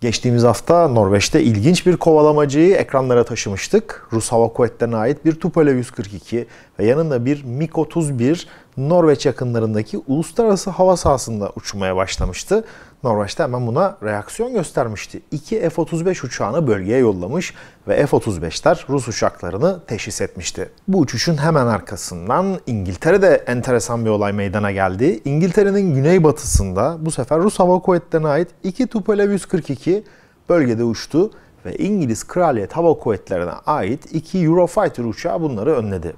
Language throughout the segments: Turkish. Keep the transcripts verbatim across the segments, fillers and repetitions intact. Geçtiğimiz hafta Norveç'te ilginç bir kovalamacıyı ekranlara taşımıştık. Rus Hava Kuvvetleri'ne ait bir Tupolev yüz kırk iki ve yanında bir MiG otuz bir Norveç yakınlarındaki uluslararası hava sahasında uçmaya başlamıştı. Norveç'te hemen buna reaksiyon göstermişti. İki F otuz beş uçağını bölgeye yollamış ve F otuz beşler Rus uçaklarını teşhis etmişti. Bu uçuşun hemen arkasından İngiltere'de enteresan bir olay meydana geldi. İngiltere'nin güneybatısında bu sefer Rus Hava Kuvvetleri'ne ait iki Tupolev yüz kırk iki bölgede uçtu ve İngiliz Kraliyet Hava Kuvvetleri'ne ait iki Eurofighter uçağı bunları önledi.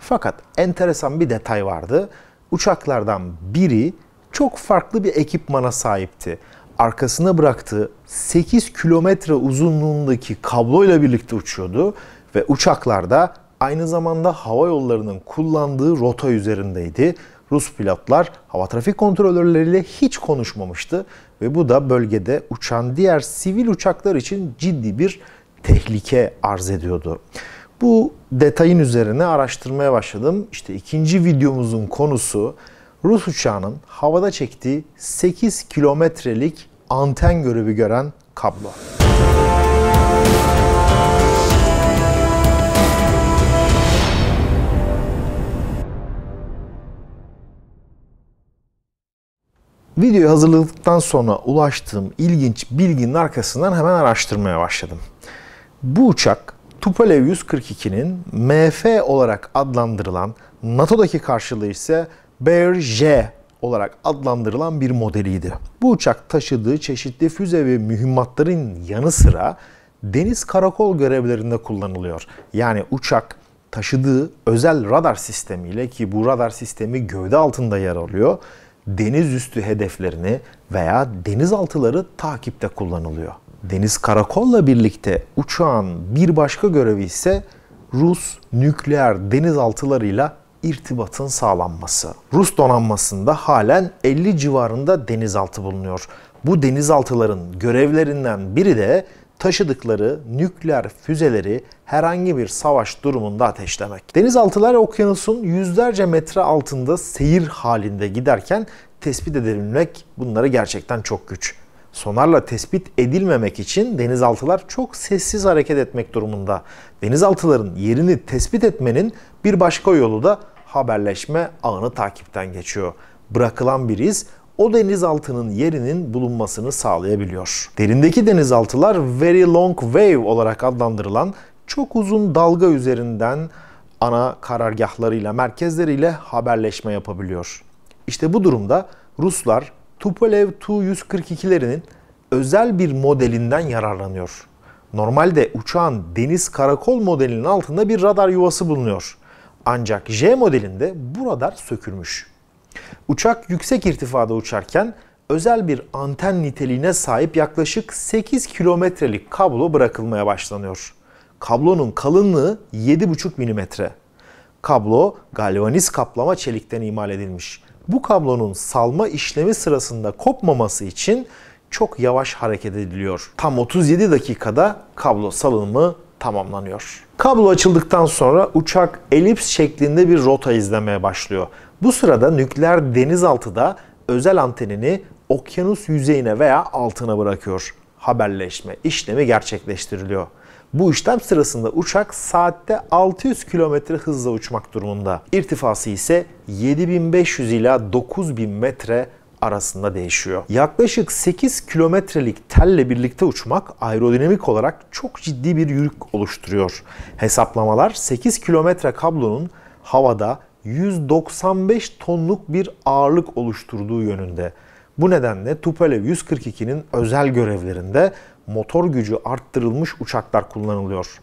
Fakat enteresan bir detay vardı. Uçaklardan biri çok farklı bir ekipmana sahipti. Arkasına bıraktığı sekiz kilometre uzunluğundaki kabloyla birlikte uçuyordu ve uçaklarda aynı zamanda hava yollarının kullandığı rota üzerindeydi. Rus pilotlar hava trafik kontrolörleriyle hiç konuşmamıştı ve bu da bölgede uçan diğer sivil uçaklar için ciddi bir tehlike arz ediyordu. Bu detayın üzerine araştırmaya başladım. İşte ikinci videomuzun konusu Rus uçağının havada çektiği sekiz kilometrelik anten görevi gören kablo. Videoyu hazırladıktan sonra ulaştığım ilginç bilginin arkasından hemen araştırmaya başladım. Bu uçak Tupolev yüz kırk ikinin M F olarak adlandırılan, NATO'daki karşılığı ise Bayer J olarak adlandırılan bir modeliydi. Bu uçak taşıdığı çeşitli füze ve mühimmatların yanı sıra deniz karakol görevlerinde kullanılıyor. Yani uçak taşıdığı özel radar sistemiyle, ki bu radar sistemi gövde altında yer alıyor, deniz üstü hedeflerini veya denizaltıları takipte kullanılıyor. Deniz karakolla birlikte uçağın bir başka görevi ise Rus nükleer denizaltılarıyla irtibatın sağlanması. Rus donanmasında halen elli civarında denizaltı bulunuyor. Bu denizaltıların görevlerinden biri de taşıdıkları nükleer füzeleri herhangi bir savaş durumunda ateşlemek. Denizaltılar okyanusun yüzlerce metre altında seyir halinde giderken tespit edebilmek bunları gerçekten çok güç. Sonarla tespit edilmemek için denizaltılar çok sessiz hareket etmek durumunda. Denizaltıların yerini tespit etmenin bir başka yolu da haberleşme ağını takipten geçiyor. Bırakılan bir iz o denizaltının yerinin bulunmasını sağlayabiliyor. Derindeki denizaltılar Very Long Wave olarak adlandırılan çok uzun dalga üzerinden ana karargahlarıyla, merkezleriyle haberleşme yapabiliyor. İşte bu durumda Ruslar Tupolev Tu yüz kırk ikilerinin özel bir modelinden yararlanıyor. Normalde uçağın deniz karakol modelinin altında bir radar yuvası bulunuyor. Ancak J modelinde bu radar sökülmüş. Uçak yüksek irtifada uçarken özel bir anten niteliğine sahip yaklaşık sekiz kilometrelik kablo bırakılmaya başlanıyor. Kablonun kalınlığı yedi buçuk milimetre. Kablo galvaniz kaplama çelikten imal edilmiş. Bu kablonun salma işlemi sırasında kopmaması için çok yavaş hareket ediliyor. Tam otuz yedi dakikada kablo salınımı tamamlanıyor. Kablo açıldıktan sonra uçak elips şeklinde bir rota izlemeye başlıyor. Bu sırada nükleer denizaltıda özel antenini okyanus yüzeyine veya altına bırakıyor. Haberleşme işlemi gerçekleştiriliyor. Bu işlem sırasında uçak saatte altı yüz kilometre hızla uçmak durumunda. İrtifası ise yedi bin beş yüz ila dokuz bin metre arasında değişiyor. Yaklaşık sekiz kilometrelik telle birlikte uçmak aerodinamik olarak çok ciddi bir yük oluşturuyor. Hesaplamalar sekiz kilometre kablonun havada yüz doksan beş tonluk bir ağırlık oluşturduğu yönünde. Bu nedenle Tupolev yüz kırk ikinin özel görevlerinde motor gücü arttırılmış uçaklar kullanılıyor.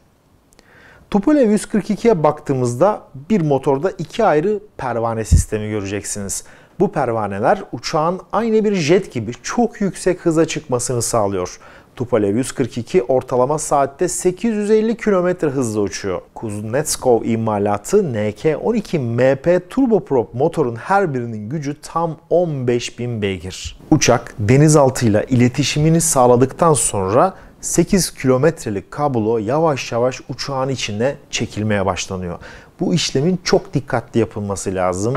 Tupolev yüz kırk ikiye baktığımızda bir motorda iki ayrı pervane sistemi göreceksiniz. Bu pervaneler uçağın aynı bir jet gibi çok yüksek hıza çıkmasını sağlıyor. Tupolev yüz kırk iki ortalama saatte sekiz yüz elli kilometre hızla uçuyor. Kuznetsov imalatı N K on iki M P turboprop motorun her birinin gücü tam on beş bin beygir. Uçak denizaltıyla iletişimini sağladıktan sonra sekiz kilometrelik kablo yavaş yavaş uçağın içine çekilmeye başlanıyor. Bu işlemin çok dikkatli yapılması lazım.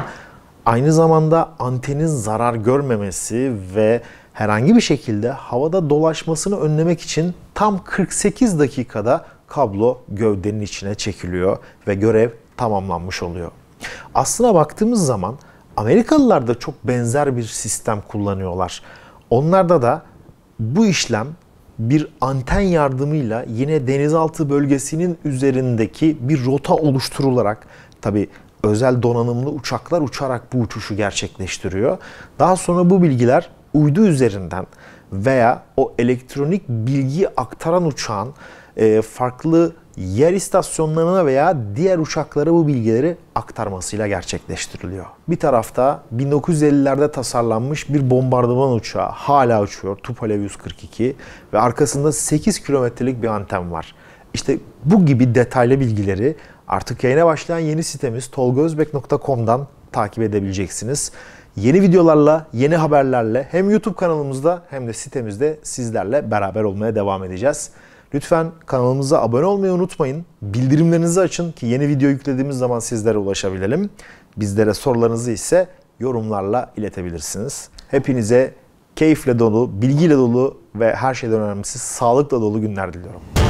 Aynı zamanda antenin zarar görmemesi ve herhangi bir şekilde havada dolaşmasını önlemek için tam kırk sekiz dakikada kablo gövdenin içine çekiliyor ve görev tamamlanmış oluyor. Aslına baktığımız zaman Amerikalılar da çok benzer bir sistem kullanıyorlar. Onlarda da bu işlem bir anten yardımıyla yine denizaltı bölgesinin üzerindeki bir rota oluşturularak, tabii özel donanımlı uçaklar uçarak bu uçuşu gerçekleştiriyor. Daha sonra bu bilgiler uydu üzerinden veya o elektronik bilgiyi aktaran uçağın farklı yer istasyonlarına veya diğer uçaklara bu bilgileri aktarmasıyla gerçekleştiriliyor. Bir tarafta bin dokuz yüz ellilerde tasarlanmış bir bombardıman uçağı hala uçuyor, Tupolev yüz kırk iki ve arkasında sekiz kilometrelik bir anten var. İşte bu gibi detaylı bilgileri artık yayına başlayan yeni sitemiz tolga özbek nokta com'dan takip edebileceksiniz. Yeni videolarla, yeni haberlerle hem YouTube kanalımızda hem de sitemizde sizlerle beraber olmaya devam edeceğiz. Lütfen kanalımıza abone olmayı unutmayın. Bildirimlerinizi açın ki yeni video yüklediğimiz zaman sizlere ulaşabilelim. Bizlere sorularınızı ise yorumlarla iletebilirsiniz. Hepinize keyifle dolu, bilgiyle dolu ve her şeyden önemlisi sağlıkla dolu günler diliyorum.